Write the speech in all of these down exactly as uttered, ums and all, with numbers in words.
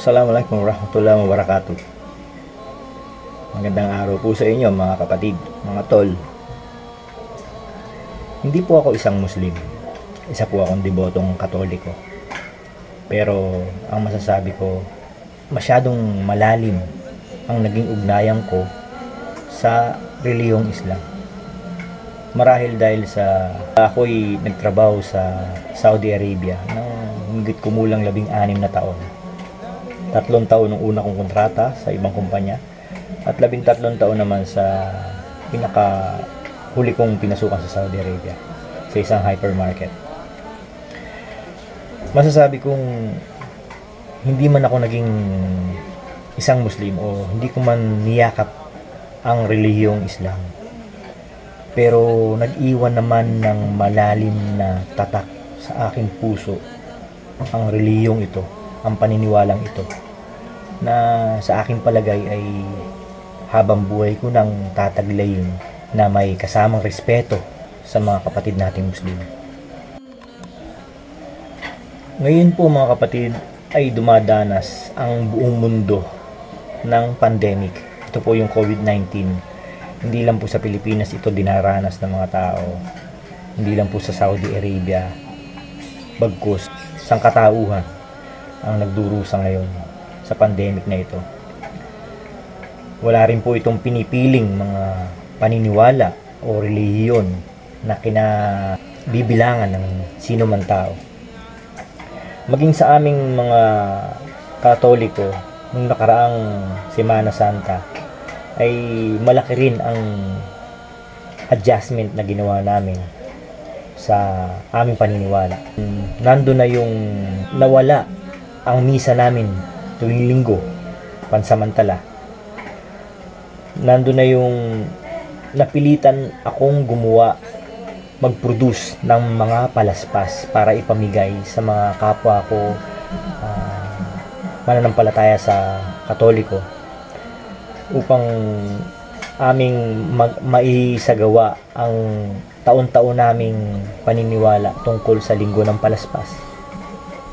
Assalamualaikum warahmatullahi wabarakatuh. Magandang araw po sa inyo mga kapatid, mga tol. Hindi po ako isang Muslim. Isa po akong debotong Katoliko. Pero ang masasabi ko, masyadong malalim ang naging ugnayan ko sa reliyong Islam. Marahil dahil sa ako'y nagtrabaho sa Saudi Arabia ng higit kumulang labing anim na taon. Tatlong taon ng una kong kontrata sa ibang kumpanya at labing tatlong taon naman sa pinaka huli kong pinasukan sa Saudi Arabia sa isang hypermarket. Masasabi kong hindi man ako naging isang Muslim o hindi ko man niyakap ang relihiyong Islam, pero nag-iwan naman ng malalim na tatak sa aking puso ang relihiyong ito, ang paniniwalang ito, na sa aking palagay ay habang buhay ko nang tataglayin na may kasamang respeto sa mga kapatid nating Muslim. Ngayon po mga kapatid ay dumadanas ang buong mundo ng pandemic. Ito po yung COVID nineteen. Hindi lang po sa Pilipinas ito dinaranas ng mga tao. Hindi lang po sa Saudi Arabia. Bagkus, sang katauhan ang nagdurusa ngayon sa pandemic na ito. Wala rin po itong pinipiling mga paniniwala o relihiyon na kinabibilangan ng sino man tao. Maging sa aming mga Katoliko, nung nakaraang Semana Santa, ay malaki rin ang adjustment na ginawa namin sa aming paniniwala. Nandun na yung nawala ang misa namin tuwing linggo, pansamantala. Nandun na yung napilitan akong gumawa, mag-produce ng mga palaspas para ipamigay sa mga kapwa ko uh, mananampalataya sa Katoliko upang aming maisagawa ang taon-taon naming paniniwala tungkol sa linggo ng palaspas.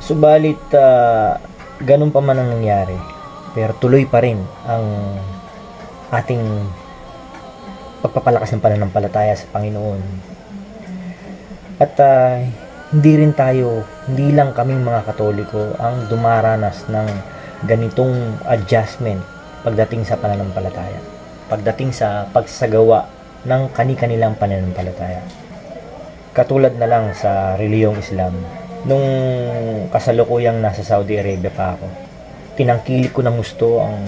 Subalit, uh, ganun pa man ang nangyari, pero tuloy pa rin ang ating pagpapalakas ng pananampalataya sa Panginoon. At uh, hindi rin tayo, hindi lang kaming mga Katoliko ang dumaranas ng ganitong adjustment pagdating sa pananampalataya, pagdating sa pagsasagawa ng kani-kanilang pananampalataya. Katulad na lang sa reliyong Islam, nung kasalukuyang nasa Saudi Arabia pa ako, tinangkilik ko ng gusto ang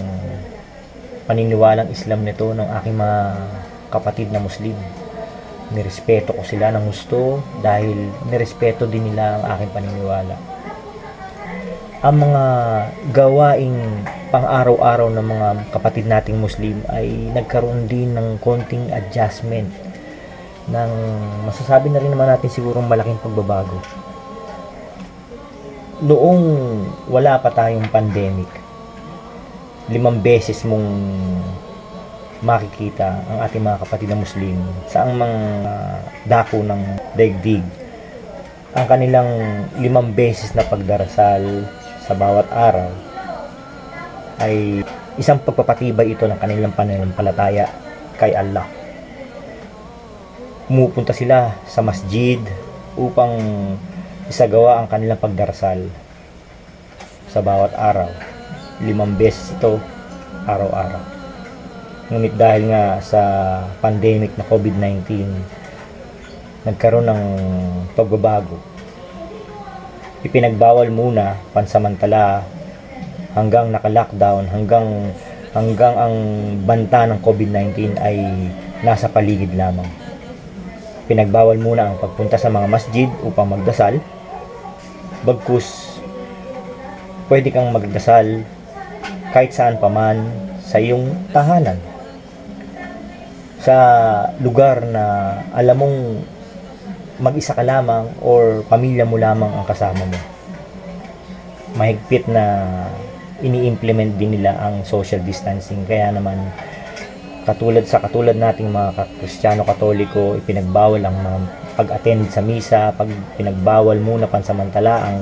paniniwalang Islam nito ng aking mga kapatid na Muslim. Nirespeto ko sila ng gusto dahil nirespeto din nila ang aking paniniwala. Ang mga gawaing pang-araw-araw ng mga kapatid nating Muslim ay nagkaroon din ng konting adjustment ng masasabi na rin naman natin sigurong malaking pagbabago. Noong wala pa tayong pandemic, limang beses mong makikita ang ating mga kapatid na Muslim sa ang mga dako ng daigdig. Ang kanilang limang beses na pagdarasal sa bawat araw ay isang pagpapatibay ito ng kanilang pananampalataya kay Allah. Pumupunta sila sa masjid upang isagawa ang kanilang pagdarasal sa bawat araw. Limang beses ito, araw-araw. Ngunit dahil nga sa pandemic na COVID nineteen, nagkaroon ng pagbabago. Ipinagbawal muna, pansamantala, hanggang naka-lockdown, hanggang, hanggang ang banta ng COVID nineteen ay nasa paligid lamang. Pinagbawal muna ang pagpunta sa mga masjid upang magdasal. Bagkus, pwede kang magdasal kahit saan pa man sa iyong tahanan. Sa lugar na alam mong mag-isa ka lamang or pamilya mo lamang ang kasama mo. Mahigpit na ini-implement din nila ang social distancing. Kaya naman, katulad sa katulad nating mga Kristiyano Katoliko, ipinagbawal ang pag-attend sa misa, pag pinagbawal muna pansamantala ang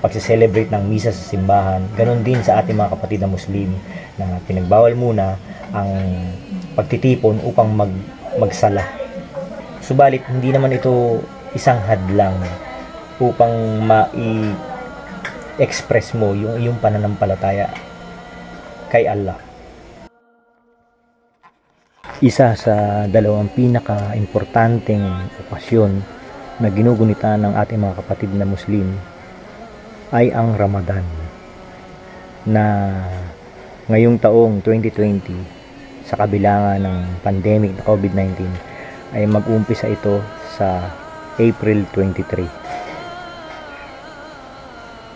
pagsiselebrate ng misa sa simbahan. Ganon din sa ating mga kapatid na Muslim na pinagbawal muna ang pagtitipon upang mag, magsala. Subalit, hindi naman ito isang hadlang upang ma-express mo yung iyong pananampalataya kay Allah. Isa sa dalawang pinaka-importanteng okasyon na ginugunita ng ating mga kapatid na Muslim ay ang Ramadan, na ngayong taong twenty twenty, sa kabila ng pandemic na COVID nineteen, ay mag-umpisa ito sa April twenty-three.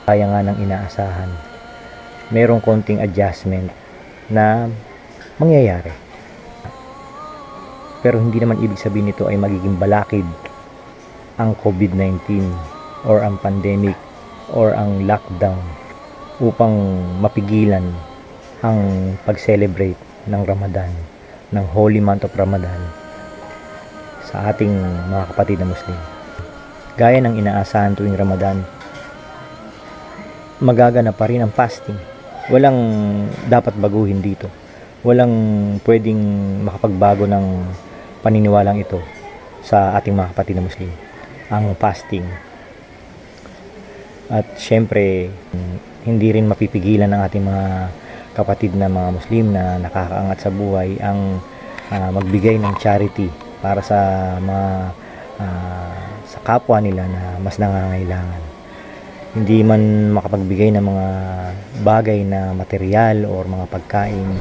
Kaya nga ng inaasahan, merong konting adjustment na mangyayari. Pero hindi naman ibig sabihin nito ay magiging balakid ang COVID nineteen or ang pandemic or ang lockdown upang mapigilan ang pag-celebrate ng Ramadan, ng holy month of Ramadan sa ating mga kapatid na Muslim. Gaya ng inaasahan tuwing Ramadan, magagana pa rin ang fasting. Walang dapat baguhin dito. Walang pwedeng makapagbago ng paniniwalang ito sa ating mga kapatid na Muslim, ang fasting. At syempre, hindi rin mapipigilan ng ating mga kapatid na mga Muslim na nakakaangat sa buhay ang uh, magbigay ng charity para sa mga uh, sa kapwa nila na mas nangangailangan. Hindi man makapagbigay ng mga bagay na material o mga pagkain,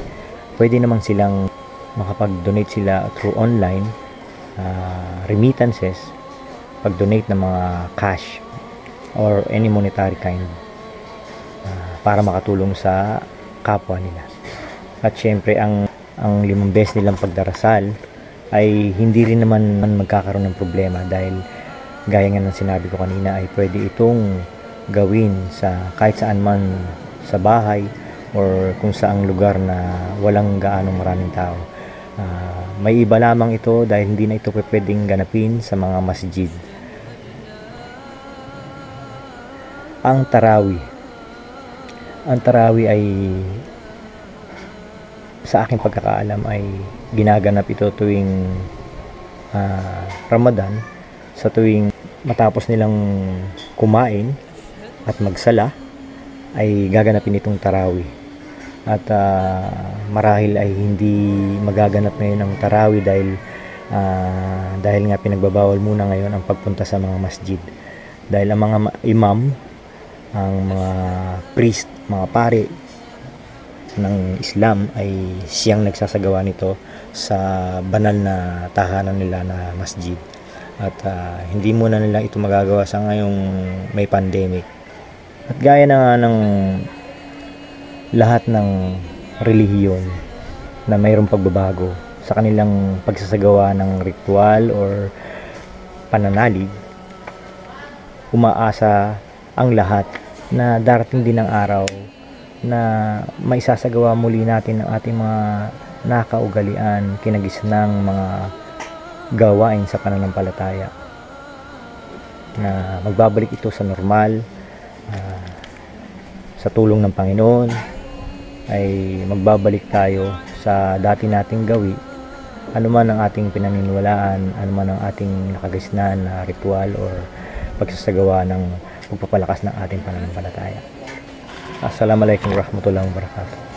pwede naman silang makapag-donate sila through online uh, remittances, pag-donate ng mga cash or any monetary kind uh, para makatulong sa kapwa nila. At syempre, ang, ang limang beses nilang pagdarasal ay hindi rin naman magkakaroon ng problema dahil gaya nga ng sinabi ko kanina ay pwede itong gawin sa kahit saan man, sa bahay or kung saang lugar na walang gaanong maraming tao. Uh, may iba lamang ito dahil hindi na ito pwedeng ganapin sa mga masjid. Ang tarawi. Ang tarawi ay sa aking pagkakaalam ay ginaganap ito tuwing uh, Ramadan, sa tuwing matapos nilang kumain at magsala ay gaganapin itong tarawi. At uh, marahil ay hindi magaganap ngayon ang tarawi dahil uh, dahil nga pinagbabawal muna ngayon ang pagpunta sa mga masjid. Dahil ang mga imam, ang mga priest, mga pare ng Islam ay siyang nagsasagawa nito sa banal na tahanan nila na masjid. At uh, hindi muna nila ito magagawa sa ngayong may pandemic. At gaya na nga ng lahat ng relihiyon na mayroong pagbabago sa kanilang pagsasagawa ng ritual or pananalig, umaasa ang lahat na darating din ang araw na maisasagawa muli natin ang ating mga nakaugalian, kinagisnang mga gawain sa pananampalataya, na magbabalik ito sa normal. Uh, sa tulong ng Panginoon ay magbabalik tayo sa dati nating gawi, anuman ang ating pinaniniwalaan, anuman ang ating nakagisnan na ritual o pagsasagawa ng pagpapalakas ng ating pananampalataya. Assalamualaikum warahmatullahi wabarakatuh.